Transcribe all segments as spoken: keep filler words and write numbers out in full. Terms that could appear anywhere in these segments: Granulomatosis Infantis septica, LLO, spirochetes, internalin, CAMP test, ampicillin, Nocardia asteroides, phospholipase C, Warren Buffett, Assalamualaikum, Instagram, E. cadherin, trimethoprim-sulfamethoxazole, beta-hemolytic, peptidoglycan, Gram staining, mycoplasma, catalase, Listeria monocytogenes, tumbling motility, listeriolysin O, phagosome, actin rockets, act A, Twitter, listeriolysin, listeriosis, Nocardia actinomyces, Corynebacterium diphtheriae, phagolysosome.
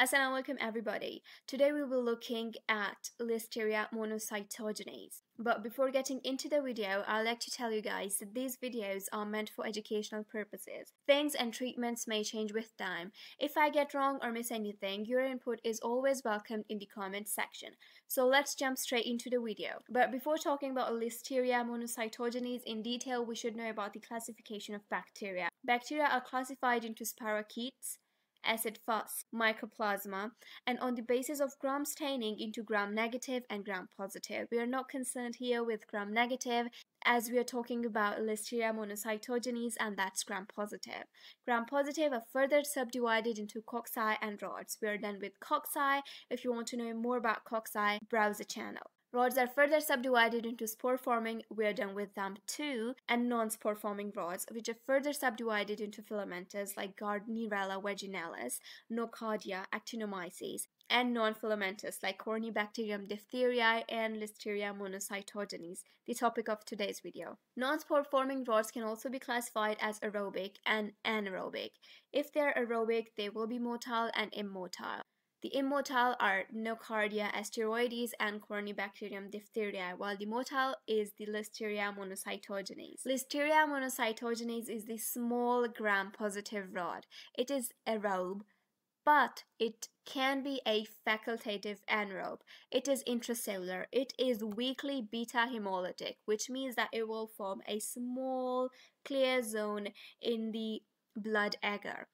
Assalamualaikum everybody. Today we will be looking at Listeria monocytogenes. But before getting into the video, I'd like to tell you guys that these videos are meant for educational purposes. Things and treatments may change with time. If I get wrong or miss anything, your input is always welcomed in the comment section. So let's jump straight into the video. But before talking about Listeria monocytogenes in detail, we should know about the classification of bacteria. Bacteria are classified into spirochetes, acid fast mycoplasma, and on the basis of gram staining into gram negative and gram positive. We are not concerned here with gram negative as we are talking about Listeria monocytogenes, and that's gram positive. Gram positive are further subdivided into cocci and rods. We are done with cocci. If you want to know more about cocci, browse the channel. Rods are further subdivided into spore-forming, we are done with them too, and non-spore-forming rods, which are further subdivided into filamentous like Gardnirella vaginalis, Nocardia actinomyces, and non-filamentous like Corynebacterium diphtheriae and Listeria monocytogenes, the topic of today's video. Non-spore-forming rods can also be classified as aerobic and anaerobic. If they're aerobic, they will be motile and immotile. The immotile are Nocardia asteroides and Corynebacterium diphtheriae, while the motile is the Listeria monocytogenes. Listeria monocytogenes is the small gram-positive rod. It is aerobe, but it can be a facultative anaerobe. It is intracellular. It is weakly beta-hemolytic, which means that it will form a small clear zone in the blood agar.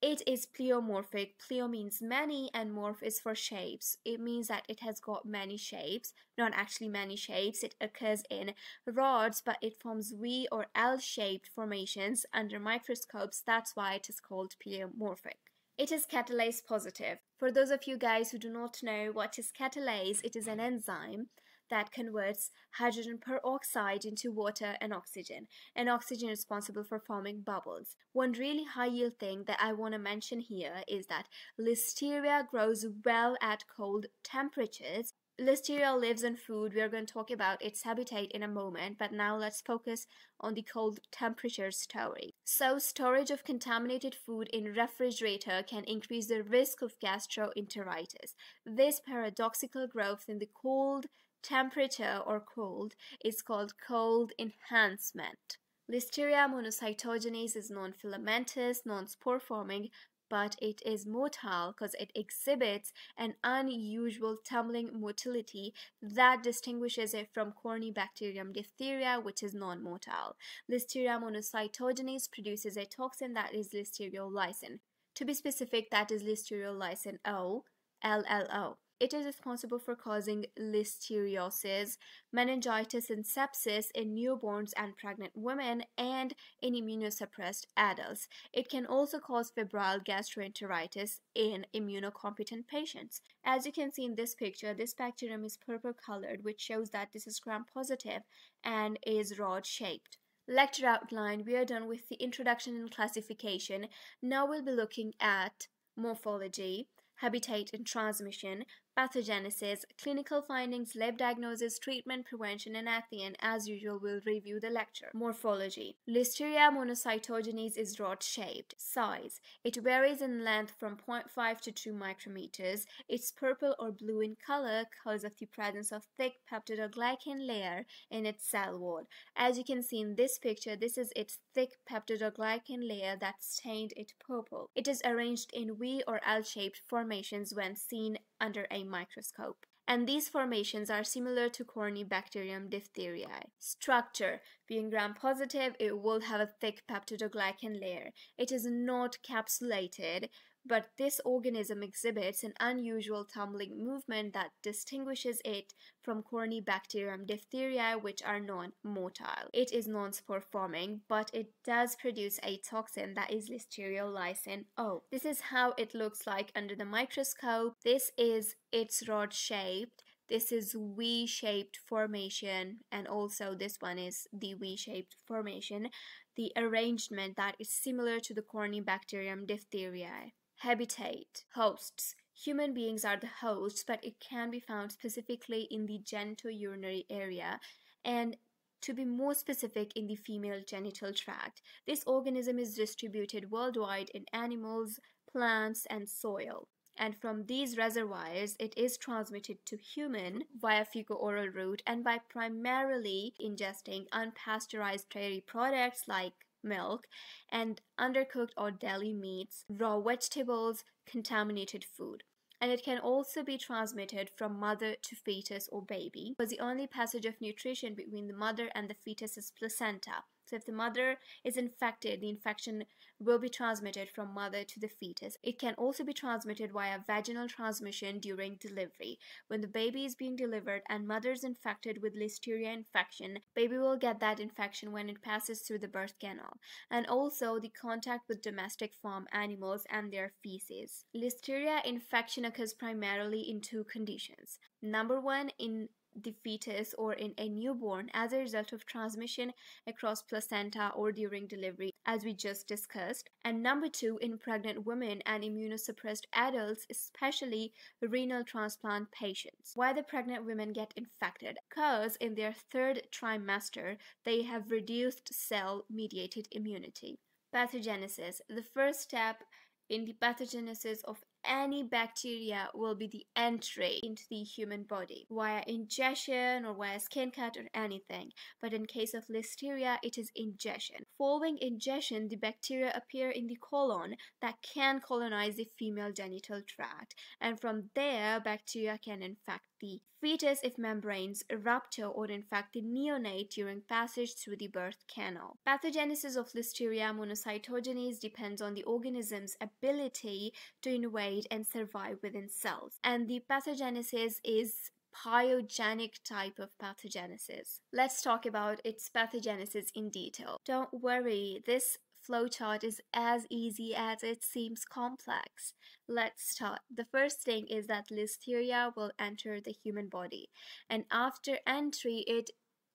It is pleomorphic. Pleo means many and morph is for shapes. It means that it has got many shapes, not actually many shapes. It occurs in rods, but it forms V or L-shaped formations under microscopes. That's why it is called pleomorphic. It is catalase positive. For those of you guys who do not know what is catalase, it is an enzyme that converts hydrogen peroxide into water and oxygen, and oxygen is responsible for forming bubbles. One really high-yield thing that I want to mention here is that Listeria grows well at cold temperatures. Listeria lives on food. We are going to talk about its habitat in a moment, but now let's focus on the cold temperature story. So, storage of contaminated food in refrigerator can increase the risk of gastroenteritis. This paradoxical growth in the cold temperature or cold is called cold enhancement. Listeria monocytogenes is non-filamentous, non-spore forming, but it is motile because it exhibits an unusual tumbling motility that distinguishes it from Corynebacterium diphtheriae, which is non-motile. Listeria monocytogenes produces a toxin that is listeriolysin. To be specific, that is listeriolysin O, L L O. It is responsible for causing listeriosis, meningitis and sepsis in newborns and pregnant women and in immunosuppressed adults. It can also cause febrile gastroenteritis in immunocompetent patients. As you can see in this picture, this bacterium is purple colored, which shows that this is gram positive and is rod shaped. Lecture outline, we are done with the introduction and classification. Now we'll be looking at morphology, habitat and transmission, pathogenesis, clinical findings, lab diagnosis, treatment, prevention, and at the end, as usual, we'll review the lecture. Morphology. Listeria monocytogenes is rod-shaped. Size. It varies in length from zero point five to two micrometers. It's purple or blue in color because of the presence of thick peptidoglycan layer in its cell wall. As you can see in this picture, this is its thick peptidoglycan layer that stained it purple. It is arranged in V or L-shaped formations when seen under a microscope, and these formations are similar to Corynebacterium diphtheriae. Structure. Being gram-positive, it will have a thick peptidoglycan layer. It is not capsulated, but this organism exhibits an unusual tumbling movement that distinguishes it from Corynebacterium diphtheriae, which are non-motile. It is non-spore forming, but it does produce a toxin that is listeriolysin O. This is how it looks like under the microscope. This is its rod shaped. This is V-shaped formation, and also this one is the V-shaped formation. The arrangement that is similar to the Corynebacterium diphtheriae. Habitat. Hosts. Human beings are the hosts, but it can be found specifically in the genitourinary area and, to be more specific, in the female genital tract. This organism is distributed worldwide in animals, plants, and soil. and from these reservoirs it is transmitted to human via fecal-oral route and by primarily ingesting unpasteurized dairy products like milk and undercooked or deli meats, raw vegetables, contaminated food. And it can also be transmitted from mother to fetus or baby, because the only passage of nutrition between the mother and the fetus is placenta. So if the mother is infected, the infection will be transmitted from mother to the fetus. It can also be transmitted via vaginal transmission during delivery. When the baby is being delivered and mother is infected with Listeria infection, baby will get that infection when it passes through the birth canal, and also the contact with domestic farm animals and their feces. Listeria infection occurs primarily in two conditions. Number one, in the fetus or in a newborn as a result of transmission across placenta or during delivery, as we just discussed, and number two, in pregnant women and immunosuppressed adults, especially renal transplant patients. Why the pregnant women get infected? Because in their third trimester they have reduced cell-mediated immunity. Pathogenesis. The first step in the pathogenesis of any bacteria will be the entry into the human body via ingestion or via skin cut or anything, but in case of Listeria it is ingestion. Following ingestion, the bacteria appear in the colon that can colonize the female genital tract, and from there bacteria can infect the fetus if membranes rupture or infect the neonate during passage through the birth canal. Pathogenesis of Listeria monocytogenes depends on the organism's ability to invade and survive within cells, and the pathogenesis is pyogenic type of pathogenesis. Let's talk about its pathogenesis in detail. Don't worry, this flowchart is as easy as it seems complex. Let's start. The first thing is that Listeria will enter the human body, and after entry it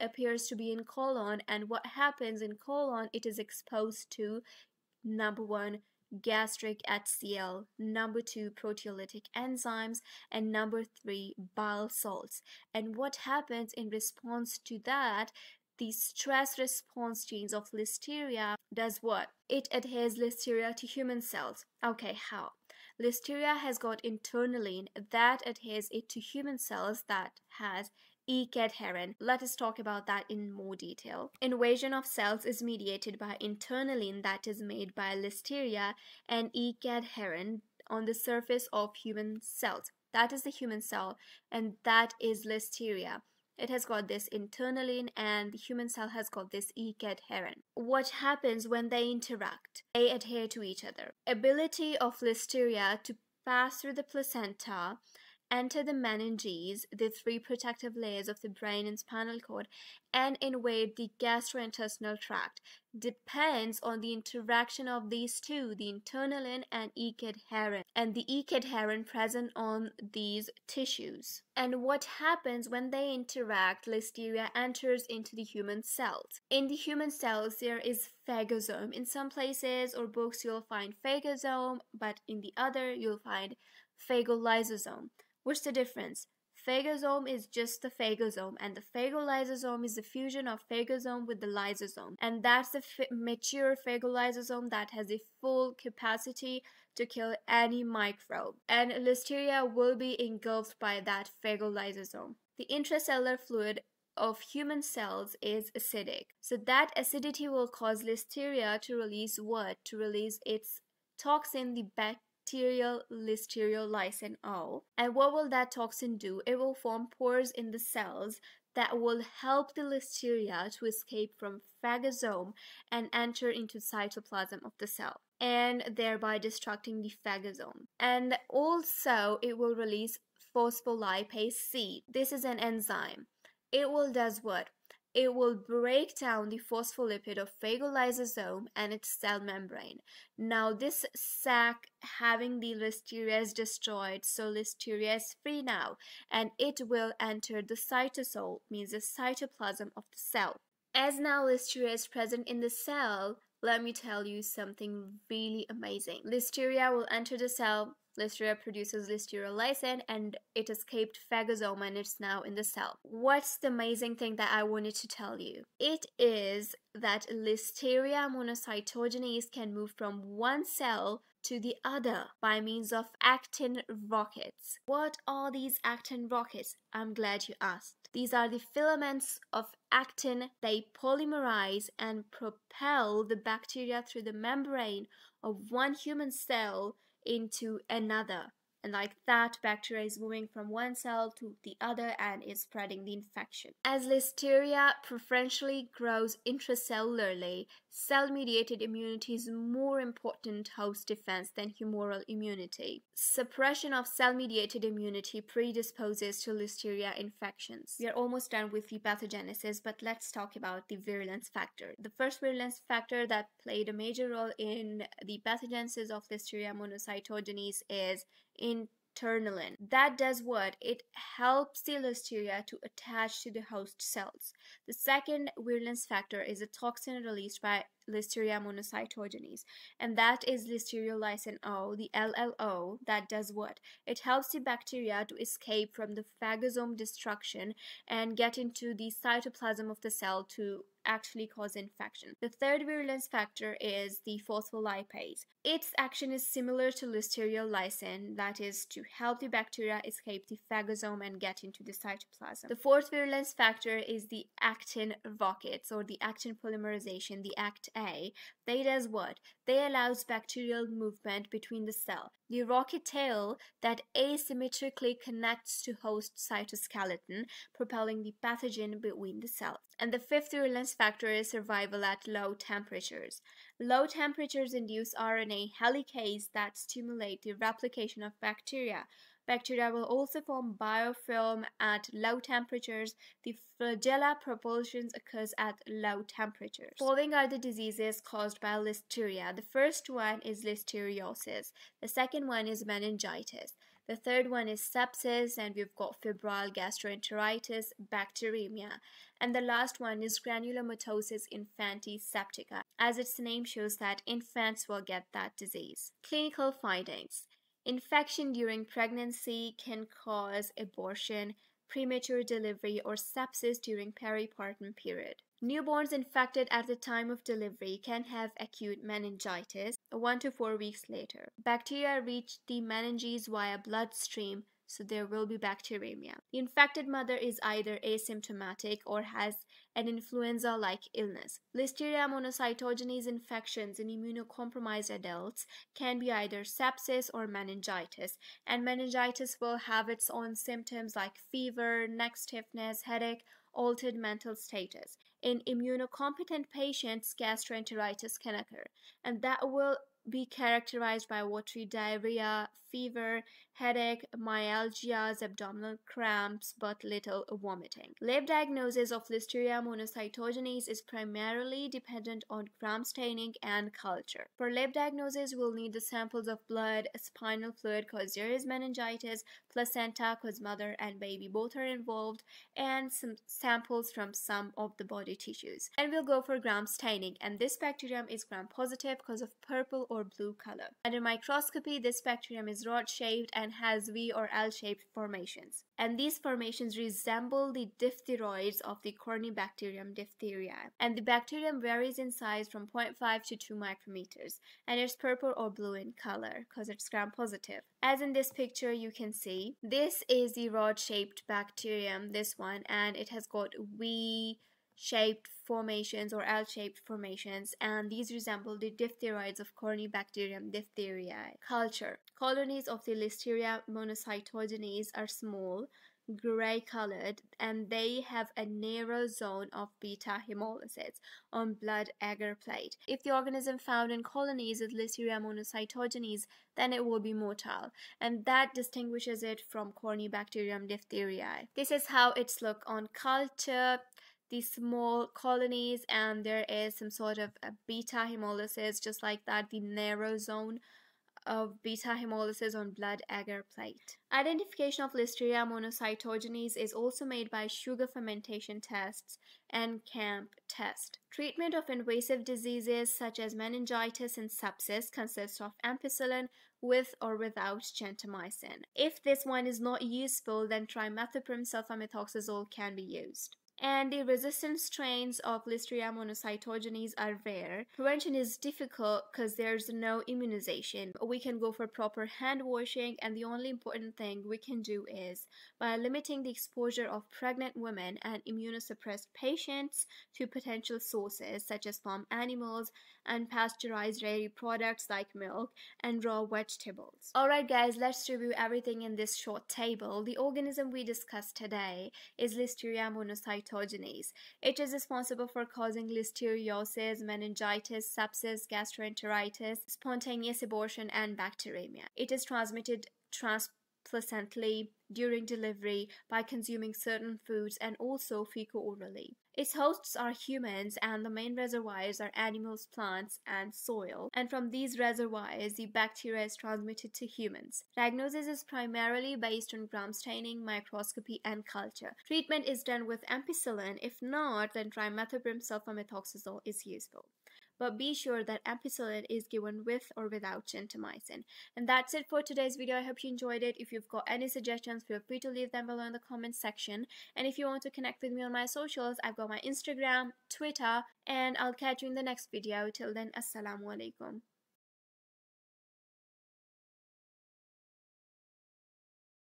appears to be in colon, and what happens in colon, it is exposed to number one, gastric H C l, number two, proteolytic enzymes, and number three, bile salts. And what happens in response to that, the stress response genes of Listeria does what? It adheres Listeria to human cells. Okay, how? Listeria has got internalin that adheres it to human cells that has E. cadherin. Let us talk about that in more detail. Invasion of cells is mediated by internalin that is made by Listeria and E. cadherin on the surface of human cells. That is the human cell, and that is Listeria. It has got this internalin, and the human cell has got this E. cadherin. What happens when they interact? They adhere to each other. Ability of Listeria to pass through the placenta, enter the meninges, the three protective layers of the brain and spinal cord, and invade the gastrointestinal tract depends on the interaction of these two, the internalin and E. cadherin, and the E. cadherin present on these tissues. And what happens when they interact? Listeria enters into the human cells. In the human cells, there is phagosome. In some places or books, you'll find phagosome, but in the other, you'll find phagolysosome. What's the difference? Phagosome is just the phagosome, and the phagolysosome is the fusion of phagosome with the lysosome, and that's the mature phagolysosome that has the full capacity to kill any microbe, and Listeria will be engulfed by that phagolysosome. The intracellular fluid of human cells is acidic, so that acidity will cause Listeria to release what? To release its toxin, the bacteria listeriolysin O. And what will that toxin do? It will form pores in the cells that will help the Listeria to escape from phagosome and enter into cytoplasm of the cell, and thereby destructing the phagosome. And also it will release phospholipase C. This is an enzyme. It will does what? It will break down the phospholipid of phagolysosome and its cell membrane. Now this sac having the Listeria is destroyed, so Listeria is free now, and it will enter the cytosol, means the cytoplasm of the cell. As now Listeria is present in the cell, let me tell you something really amazing. Listeria will enter the cell, Listeria produces listeriolysin and it escaped phagosome and it's now in the cell. What's the amazing thing that I wanted to tell you? It is that Listeria monocytogenes can move from one cell to the other by means of actin rockets. What are these actin rockets? I'm glad you asked. These are the filaments of actin. They polymerize and propel the bacteria through the membrane of one human cell into another. And like that, bacteria is moving from one cell to the other and is spreading the infection. As Listeria preferentially grows intracellularly, cell-mediated immunity is more important host defense than humoral immunity. Suppression of cell-mediated immunity predisposes to Listeria infections. We are almost done with the pathogenesis, but let's talk about the virulence factor. The first virulence factor that played a major role in the pathogenesis of Listeria monocytogenes is internalin. That does what? It helps the Listeria to attach to the host cells. The second virulence factor is a toxin released by Listeria monocytogenes, and that is listeriolysin O, the L L O, that does what? It helps the bacteria to escape from the phagosome destruction and get into the cytoplasm of the cell to actually cause infection. The third virulence factor is the phospholipase. Its action is similar to listeriolysin, that is to help the bacteria escape the phagosome and get into the cytoplasm. The fourth virulence factor is the actin rockets or the actin polymerization, the act A. They does what? They allows bacterial movement between the cell. The rocket tail that asymmetrically connects to host cytoskeleton, propelling the pathogen between the cells. And the fifth virulence factor is survival at low temperatures. Low temperatures induce R N A helicase that stimulate the replication of bacteria. Bacteria will also form biofilm at low temperatures. The flagella propulsion occurs at low temperatures. Following are the diseases caused by Listeria. The first one is listeriosis. The second one is meningitis. The third one is sepsis, and we've got febrile gastroenteritis, bacteremia. And the last one is granulomatosis infantis septica, as its name shows that infants will get that disease. Clinical findings. Infection during pregnancy can cause abortion, premature delivery, or sepsis during peripartum period. Newborns infected at the time of delivery can have acute meningitis one to four weeks later. Bacteria reach the meninges via bloodstream, so there will be bacteremia. The infected mother is either asymptomatic or has an influenza-like illness. Listeria monocytogenes infections in immunocompromised adults can be either sepsis or meningitis, and meningitis will have its own symptoms like fever, neck stiffness, headache, altered mental status. In immunocompetent patients, gastroenteritis can occur, and that will be characterized by watery diarrhea, fever, headache, myalgias, abdominal cramps, but little vomiting. Lab diagnosis of Listeria monocytogenes is primarily dependent on gram staining and culture. For lab diagnosis, we'll need the samples of blood, spinal fluid because there is meningitis, placenta because mother and baby both are involved, and some samples from some of the body tissues. And we'll go for gram staining, and this bacterium is gram positive because of purple or blue color. Under microscopy, this bacterium is rod-shaped and has V or L-shaped formations. And these formations resemble the diphtheroids of the Corynebacterium diphtheriae. And the bacterium varies in size from zero point five to two micrometers. And it's purple or blue in color because it's gram-positive. As in this picture you can see, this is the rod-shaped bacterium, this one, and it has got V-shaped formations or L-shaped formations, and these resemble the diphtheroids of Corynebacterium diphtheriae. Culture. Colonies of the Listeria monocytogenes are small, gray-colored, and they have a narrow zone of beta hemolysis on blood agar plate. If the organism found in colonies is Listeria monocytogenes, then it will be motile, and that distinguishes it from Corynebacterium diphtheriae. This is how it's look on culture. These small colonies, and there is some sort of a beta hemolysis, just like that, the narrow zone of beta hemolysis on blood agar plate. Identification of Listeria monocytogenes is also made by sugar fermentation tests and CAMP test. Treatment of invasive diseases such as meningitis and sepsis consists of ampicillin with or without gentamicin. If this one is not useful, then trimethoprim-sulfamethoxazole can be used. And the resistant strains of Listeria monocytogenes are rare. Prevention is difficult because there's no immunization. We can go for proper hand washing, and the only important thing we can do is by limiting the exposure of pregnant women and immunosuppressed patients to potential sources such as farm animals and pasteurized dairy products like milk and raw vegetables. Alright guys, let's review everything in this short table. The organism we discussed today is Listeria monocytogenes. It is responsible for causing listeriosis, meningitis, sepsis, gastroenteritis, spontaneous abortion, and bacteremia. It is transmitted transplacentally during delivery by consuming certain foods and also fecal-orally. Its hosts are humans, and the main reservoirs are animals, plants, and soil. And from these reservoirs, the bacteria is transmitted to humans. Diagnosis is primarily based on gram staining, microscopy, and culture. Treatment is done with ampicillin. If not, then trimethoprim-sulfamethoxazole is useful. But be sure that ampicillin is given with or without gentamicin. And that's it for today's video. I hope you enjoyed it. If you've got any suggestions, feel free to leave them below in the comment section. And if you want to connect with me on my socials, I've got my Instagram, Twitter, and I'll catch you in the next video. Till then, assalamualaikum.